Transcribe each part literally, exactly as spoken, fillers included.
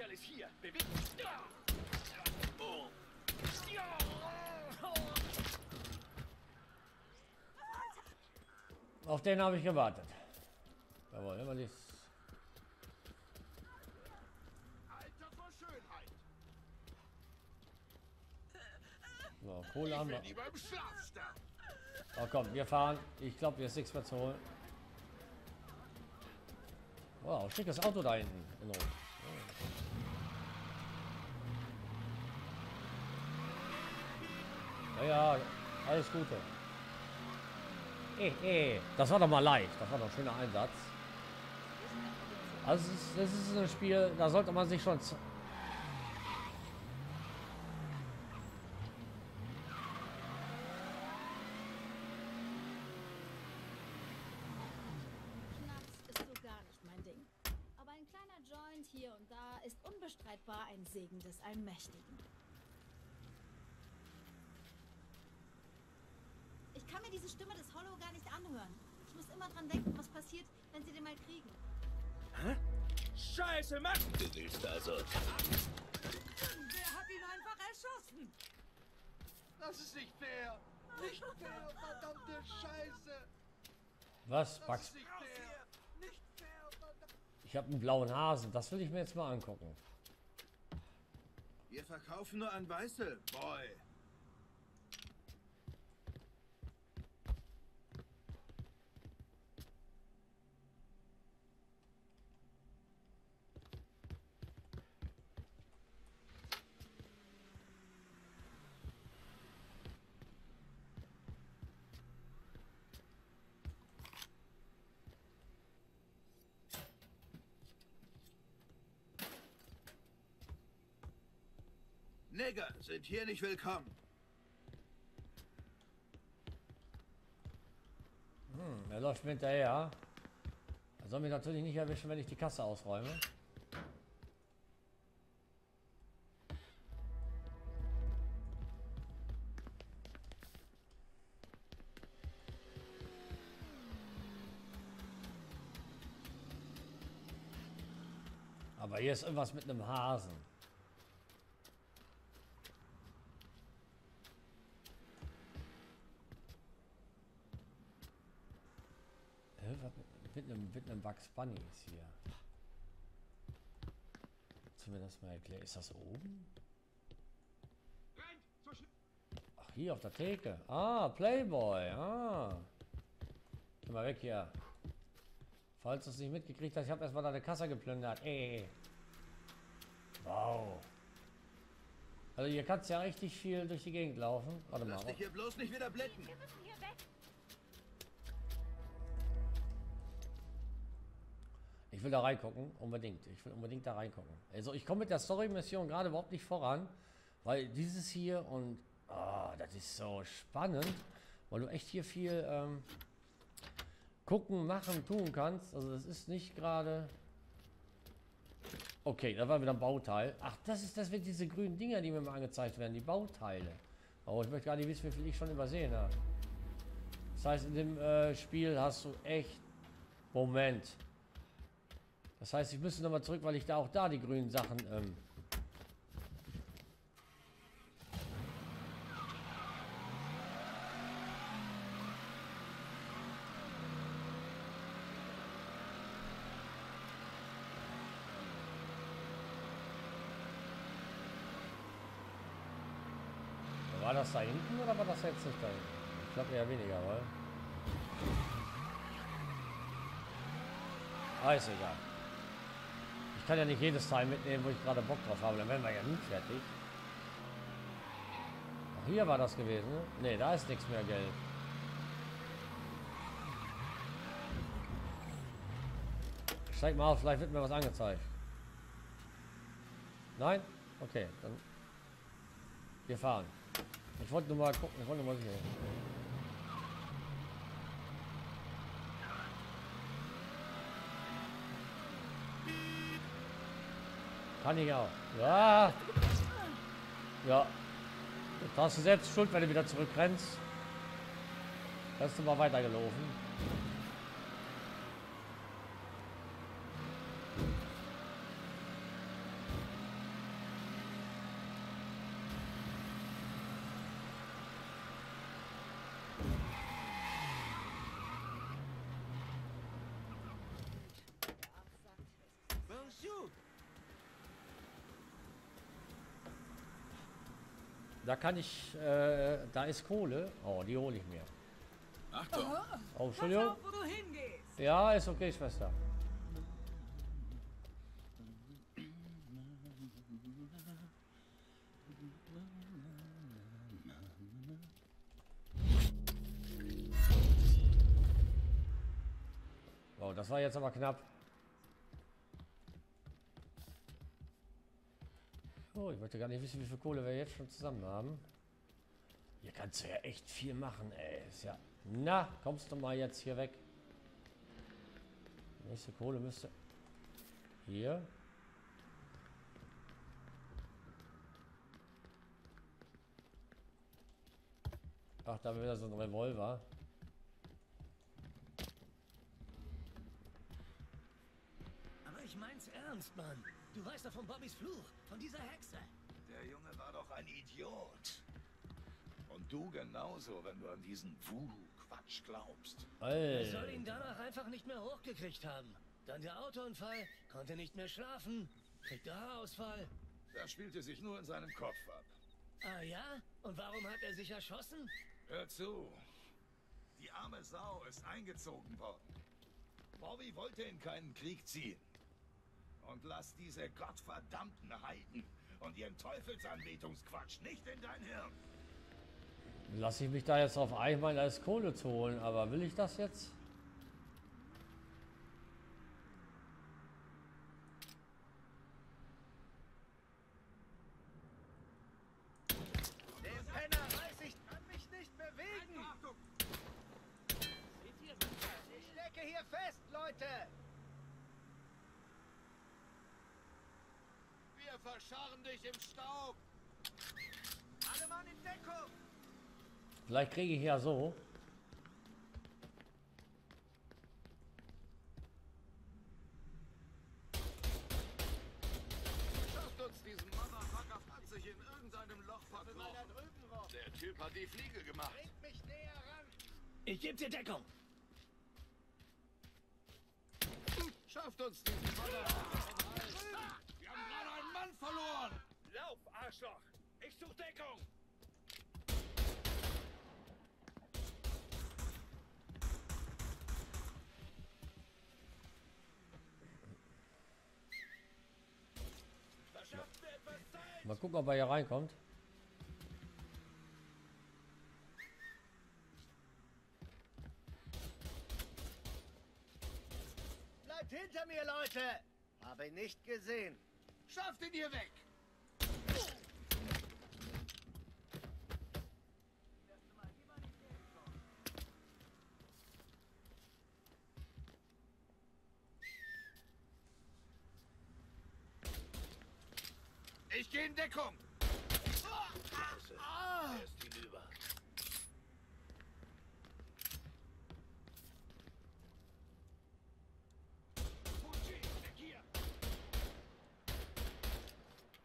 Kerl ist hier. Bewegt. Auf den habe ich gewartet. Jawohl, immer dies. Alter vor Schönheit. So, Kohle haben wir. Oh komm, wir fahren. Ich glaube, hier ist nichts mehr zu holen. Wow, schickes Auto da hinten in Rot. Oh. Naja, alles Gute. Eh, eh. Das war doch mal leicht. Das war doch ein schöner Einsatz. Also, das ist ein Spiel, da sollte man sich schon... Hier und da ist unbestreitbar ein Segen des Allmächtigen. Ich kann mir diese Stimme des Hollow gar nicht anhören. Ich muss immer dran denken, was passiert, wenn sie den mal kriegen. Hä? Scheiße, Mann! Du willst also... Der hat ihn einfach erschossen! Das ist nicht fair! Nicht fair, verdammte Scheiße! Was, Bugs? Nicht fair! Nicht fair, verdammte... Ich habe einen blauen Hasen. Das will ich mir jetzt mal angucken. Wir verkaufen nur an Weiße, Boy. Neger sind hier nicht willkommen. Hm, er läuft mir hinterher. Er soll mich natürlich nicht erwischen, wenn ich die Kasse ausräume. Aber hier ist irgendwas mit einem Hasen. Mit einem, mit einem Bugs Bunny ist hier. Kannst du mir das mal erklären? Ist das oben? Ach, hier auf der Theke. Ah, Playboy. Ah. Geh mal weg hier. Falls du es nicht mitgekriegt hast, ich habe erstmal deine Kasse geplündert. Ey. Wow. Also hier kannst du ja richtig viel durch die Gegend laufen. Warte mal. Lass dich hier bloß nicht wieder blenden. Wir müssen hier weg. Ich will da reingucken, unbedingt. Ich will unbedingt da reingucken. Also ich komme mit der Story-Mission gerade überhaupt nicht voran, weil dieses hier und... Ah, oh, das ist so spannend, weil du echt hier viel ähm, gucken, machen, tun kannst. Also das ist nicht gerade... Okay, da war wieder ein Bauteil. Ach, das ist das mit diese grünen Dinger, die mir mal angezeigt werden, die Bauteile. Oh, ich möchte gar nicht wissen, wie viel ich schon übersehen habe. Das heißt, in dem äh, Spiel hast du echt... Moment... Das heißt, ich müsste nochmal zurück, weil ich da auch da die grünen Sachen... Ähm war das da hinten oder war das jetzt nicht da hinten? Ich glaube eher weniger, weil... Ah, ist egal. Ich kann ja nicht jedes Teil mitnehmen, wo ich gerade Bock drauf habe. Dann werden wir ja nie fertig. Ach, hier war das gewesen. Ne, da ist nichts mehr gelb. Steig mal auf, vielleicht wird mir was angezeigt. Nein? Okay, dann. Wir fahren. Ich wollte nur mal gucken, ich wollte nur mal sehen. Kann ich auch. Ja. Ja. Da hast du selbst Schuld, wenn du wieder zurückrennst. Da hast du mal weitergelaufen. Da kann ich, äh, da ist Kohle. Oh, die hole ich mir. Achtung! Oh, Entschuldigung. Ja, ist okay, Schwester. Wow, das war jetzt aber knapp. Oh, ich möchte gar nicht wissen, wie viel Kohle wir jetzt schon zusammen haben. Hier kannst du ja echt viel machen, ey. Ist ja. Na, kommst du mal jetzt hier weg. Die nächste Kohle müsste. Hier. Ach, da wäre wieder so ein Revolver. Aber ich mein's ernst, Mann. Du weißt doch von Bobbys Fluch, von dieser Hexe. Der Junge war doch ein Idiot. Und du genauso, wenn du an diesen Voodoo-Quatsch glaubst. Alter. Ich soll ihn danach einfach nicht mehr hochgekriegt haben. Dann der Autounfall, konnte nicht mehr schlafen, kriegte Haarausfall. Das spielte sich nur in seinem Kopf ab. Ah ja? Und warum hat er sich erschossen? Hör zu. Die arme Sau ist eingezogen worden. Bobby wollte in keinen Krieg ziehen. Und lass diese gottverdammten Heiden und ihren Teufelsanbetungsquatsch nicht in dein Hirn. Lass ich mich da jetzt auf einmal als Kohle zu holen, aber will ich das jetzt? Der Penner weiß, ich kann mich nicht bewegen. Ich stecke hier fest, Leute. Wir verscharren dich im Staub. Alle Mann in Deckung. Vielleicht kriege ich ja so. Schafft uns diesen Motherfucker sich in irgendeinem Loch verkrochen. Der Typ hat die Fliege gemacht. Bringt mich näher ran. Ich gebe dir Deckung. Schafft uns diesen Motherfucker. Ah! Wir haben gerade einen Mann verloren. Lauf, Arschloch. Ich suche Deckung. Mal gucken, ob er hier reinkommt. Bleibt hinter mir, Leute! Habe ihn nicht gesehen. Schafft ihn hier weg! Ich gehe in Deckung. Scheiße. Er ist hinüber.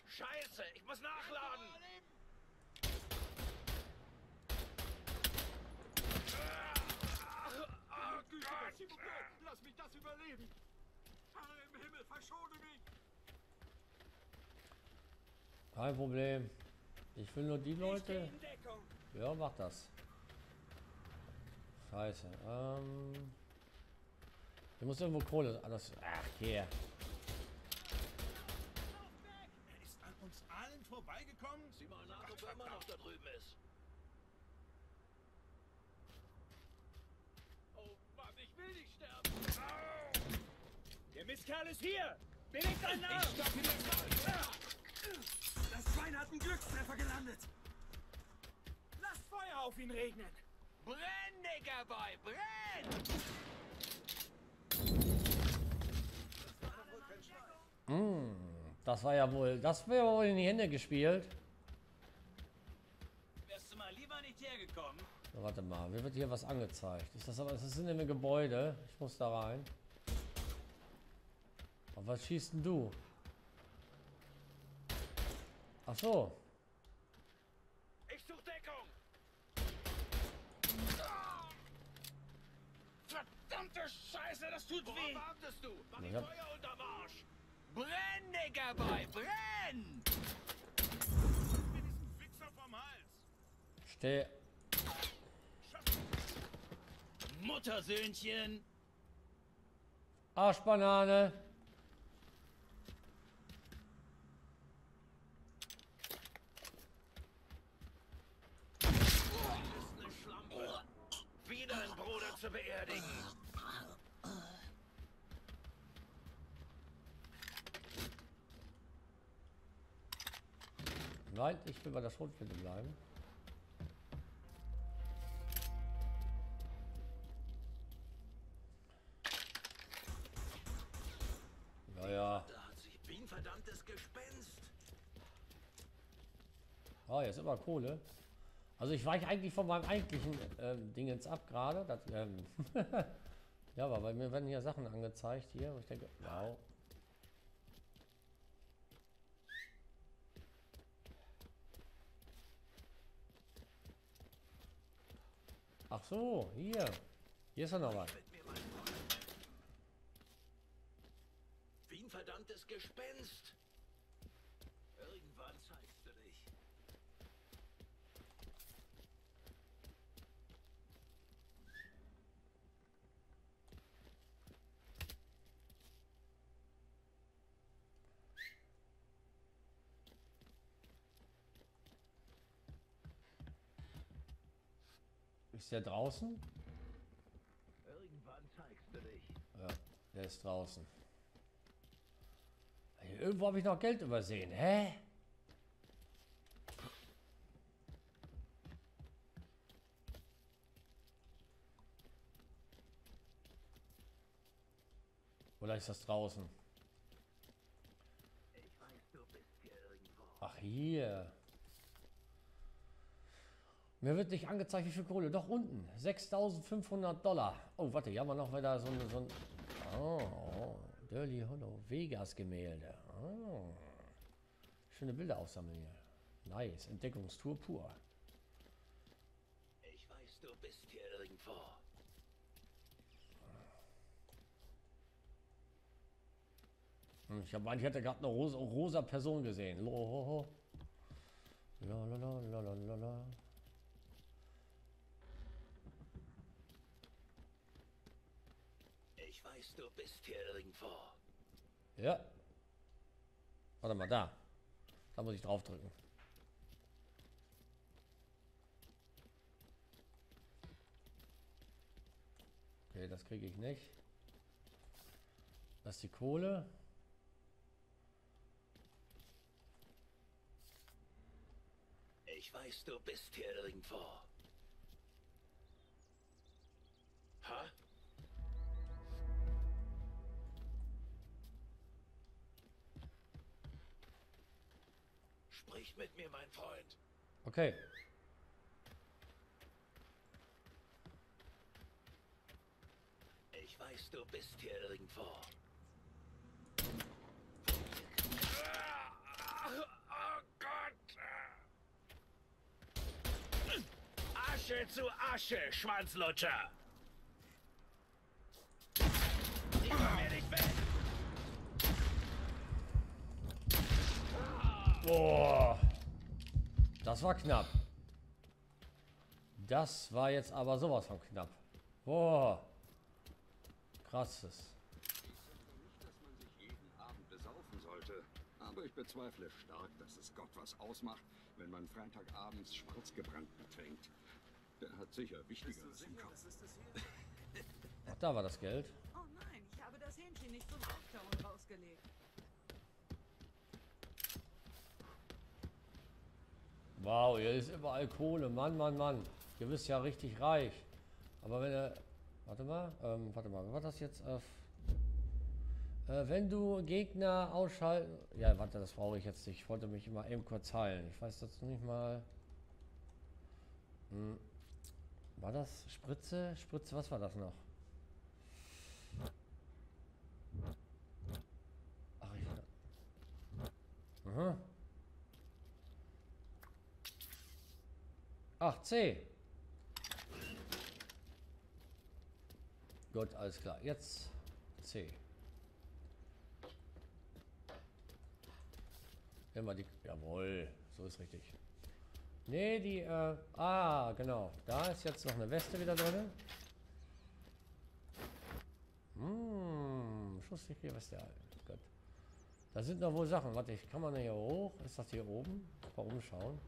Scheiße, ich muss nachladen. Lass mich das überleben. Herr im Himmel, verschone mich. Kein Problem. Ich will nur die Leute. Ja, mach das. Scheiße. Ähm. Ich muss irgendwo Kohle. Alles. Ach, hier. Er ist an uns allen vorbeigekommen. Sieh mal nach, ob er immer noch da drüben ist. Oh Mann, ich will nicht sterben. Au. Der Mistkerl ist hier. Belegt einen Namen. Ich stopp ihn jetzt mal. Das Schwein hat einen Glückstreffer gelandet. Lasst Feuer auf ihn regnen. Brenn, Digga, Boy, brenn! Das war doch wohl kein Schwein. Mm, das war ja wohl, das wäre wohl in die Hände gespielt. Wärst du mal lieber nicht hergekommen? Na, warte mal, mir wird hier was angezeigt. Ist das aber, das sind in einem Gebäude. Ich muss da rein. Aber was schießt denn du? Ach so. Ich suche Deckung. Verdammte Scheiße, das tut weh. Worauf wartest du? Mach die Feuer unterm Arsch. Brenn, Digga, Boy, brenn! Lass mir diesen Wichser vom Hals! Steh! Muttersöhnchen! Arschbanane! Das ist eine Schlampe! Wieder ein Bruder zu beerdigen! Nein, ich will bei der Schrotflinte bleiben. Naja. Da hat sich wie ein verdammtes Gespenst. Ah, jetzt immer Kohle. Also ich weiche eigentlich von meinem eigentlichen ähm, Dingens ab gerade. Ähm ja, aber bei mir werden hier Sachen angezeigt hier. Und ich denke, wow. Ach so, hier. Hier ist ja noch was. Wie ein verdammtes Gespenst. Irgendwann zeigst du dich. Ist der draußen? Irgendwann zeigst du dich. Ja, der ist draußen. Hier irgendwo habe ich noch Geld übersehen. Hä? Oder ist das draußen? Ich weiß, du bist hier irgendwo. Ach, hier. Mir wird nicht angezeigt, wie viel Kohle. Doch unten. sechstausendfünfhundert Dollar. Oh, warte, hier haben wir noch wieder so ein... So ein oh, Dirty Hollow. Vegas-Gemälde. Oh. Schöne Bilder aufsammeln hier. Nice. Entdeckungstour pur. Ich weiß, du bist hier irgendwo. Ich habe eigentlich hätte gerade eine rosa, rosa Person gesehen. Lohoho. Lalalala. Ich weiß, du bist hier irgendwo. Ja. Warte mal, da. Da muss ich drauf drücken. Okay, das kriege ich nicht. Das ist die Kohle. Ich weiß, du bist hier irgendwo. Ha? Sprich mit mir, mein Freund. Okay. Ich weiß, du bist hier irgendwo. Oh Gott. Asche zu Asche, Schwanzlutscher. Ich komm hier nicht weg. Boah, das war knapp. Das war jetzt aber sowas von knapp. Boah, krasses. Ich sage nicht, dass man sich jeden Abend besaufen sollte, aber ich bezweifle stark, dass es Gott was ausmacht, wenn man freitagabends schwarzgebrannt betrinkt. Der hat sicher Wichtigeres im Kopf. Ach, da war das Geld. Oh nein, ich habe das Hähnchen nicht zum Auftauen rausgelegt. Wow, hier ist überall Kohle. Mann, Mann, Mann. Ihr wisst ja richtig reich. Aber wenn er... Warte mal. Ähm, warte mal. Was war das jetzt? Äh, wenn du Gegner ausschalten... Ja, warte, das brauche ich jetzt nicht. Ich wollte mich immer eben kurz heilen. Ich weiß dazu nicht mal... Hm. War das Spritze? Spritze, was war das noch? Ach, ich... Aha. Ach, C. Gut, alles klar. Jetzt C. Wenn wir die... Jawohl, so ist richtig. Ne, die... Äh, ah, genau. Da ist jetzt noch eine Weste wieder drin. Hm, schusssichere Weste. Gut. Da sind noch wohl Sachen. Warte, ich kann man hier hoch? Ist das hier oben? Mal umschauen.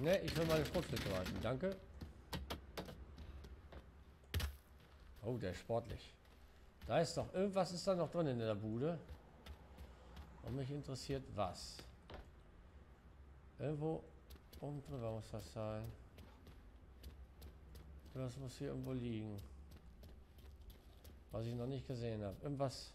Ne, ich will meine Sportflinte halten. Danke. Oh, der ist sportlich. Da ist doch irgendwas, ist da noch drin in der Bude. Und mich interessiert was. Irgendwo oben drüber muss das sein. Das muss hier irgendwo liegen. Was ich noch nicht gesehen habe. Irgendwas.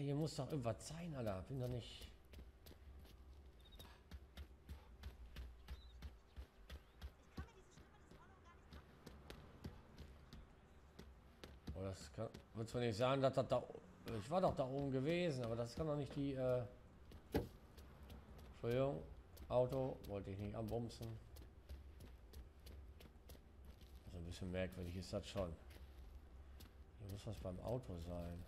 Hier muss doch irgendwas sein, Alter. Bin doch nicht. Oh, das kann. Würdest du nicht sagen, dass das da. Ich war doch da oben gewesen, aber das kann doch nicht die. Äh Entschuldigung. Auto. Wollte ich nicht anbumsen. Also ein bisschen merkwürdig ist das schon. Hier muss was beim Auto sein.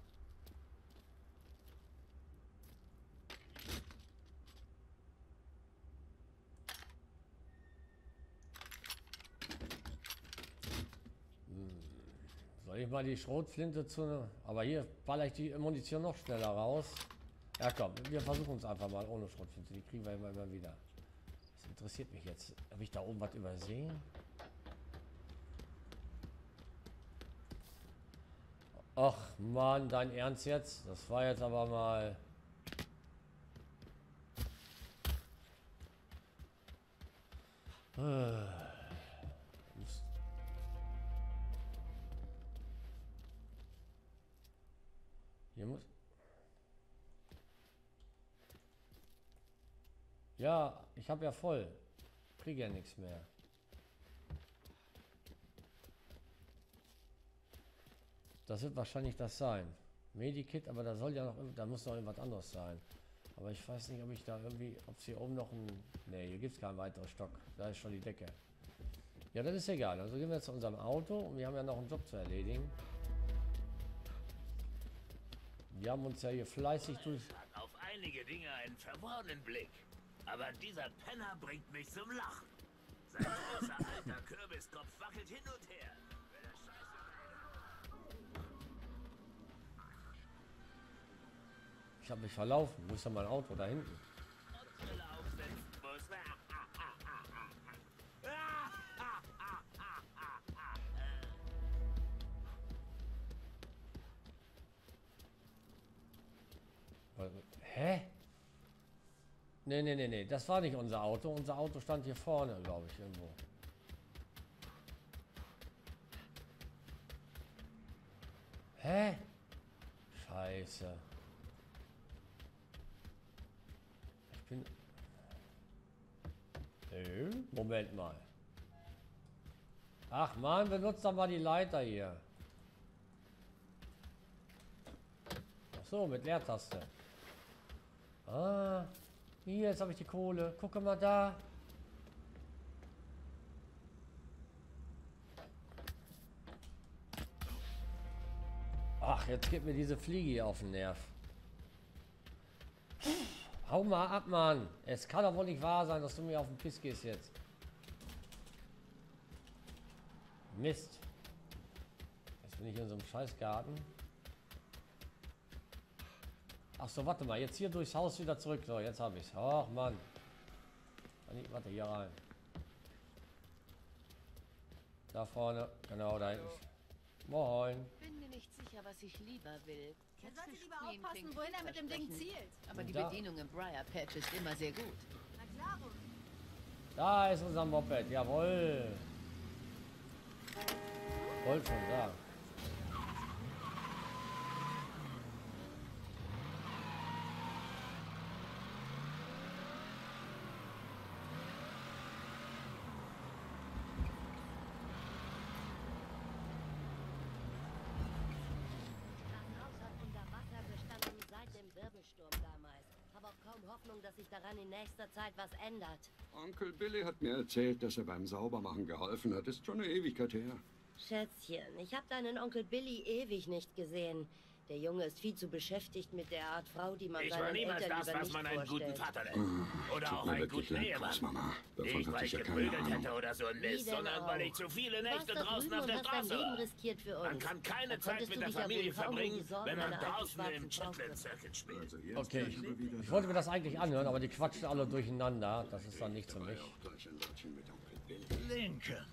Soll ich mal die Schrotflinte zu... Aber hier baller ich die Munition noch schneller raus. Ja komm, wir versuchen es einfach mal ohne Schrotflinte. Die kriegen wir immer, immer wieder. Das interessiert mich jetzt. Habe ich da oben was übersehen? Ach Mann, dein Ernst jetzt? Das war jetzt aber mal... Hier muss. Ja, ich habe ja voll. Kriege ja nichts mehr. Das wird wahrscheinlich das sein. Medikit, aber da soll ja noch, da muss noch irgendwas anderes sein. Aber ich weiß nicht, ob ich da irgendwie, ob es hier oben noch ein. Ne, hier gibt es keinen weiteren Stock. Da ist schon die Decke. Ja, das ist egal. Also gehen wir jetzt zu unserem Auto und wir haben ja noch einen Job zu erledigen. Wir haben uns ja hier fleißig durch... Auf einige Dinge einen verworrenen Blick. Aber dieser Penner bringt mich zum Lachen. Sein großer alter Kürbiskopf wackelt hin und her. Wenn er scheiße... Ich hab mich verlaufen. Wo ist denn mein Auto? Da hinten. Hä? Nee, nee, nee, nee. Das war nicht unser Auto. Unser Auto stand hier vorne, glaube ich, irgendwo. Hä? Scheiße. Ich bin... Äh, Moment mal. Ach Mann, benutzt doch mal die Leiter hier. Ach so, mit Leertaste. Ah, hier, jetzt habe ich die Kohle. Gucke mal da. Ach, jetzt geht mir diese Fliege hier auf den Nerv. Hau mal ab, Mann. Es kann doch wohl nicht wahr sein, dass du mir auf den Piss gehst jetzt. Mist. Jetzt bin ich in so einem Scheißgarten. Ach so, warte mal, jetzt hier durchs Haus wieder zurück. So, jetzt habe ich es. Ach Mann. Warte, hier rein. Da vorne. Genau, da hinten. Moin. Ich bin mir nicht sicher, was ich lieber will. Jetzt sollte ich lieber aufpassen, wohin er mit dem Ding zielt. Aber die Bedienung im Briar Patch ist immer sehr gut. Na klar. Da ist unser Moped. Jawohl. Wollt schon da. darum, dass sich daran in nächster Zeit was ändert. Onkel Billy hat mir erzählt, dass er beim Saubermachen geholfen hat. Ist schon eine Ewigkeit her. Schätzchen, ich habe deinen Onkel Billy ewig nicht gesehen. Der Junge ist viel zu beschäftigt mit der Art Frau, die man seinen Eltern lieber nicht vorstellt. Ich war niemals das, was man einen guten Vater nennt. Oder auch einen guten Ehemann. Nicht, weil ich geprügelt hätte oder so ein Mist, sondern weil ich zu viele Nächte draußen auf der Straße war. Man kann keine Zeit mit der Familie verbringen, wenn man draußen im Shetland Circuit spielt. Okay, ich, ich wollte mir das eigentlich anhören, aber die quatschen alle durcheinander. Das ist dann nichts für mich. Lincoln.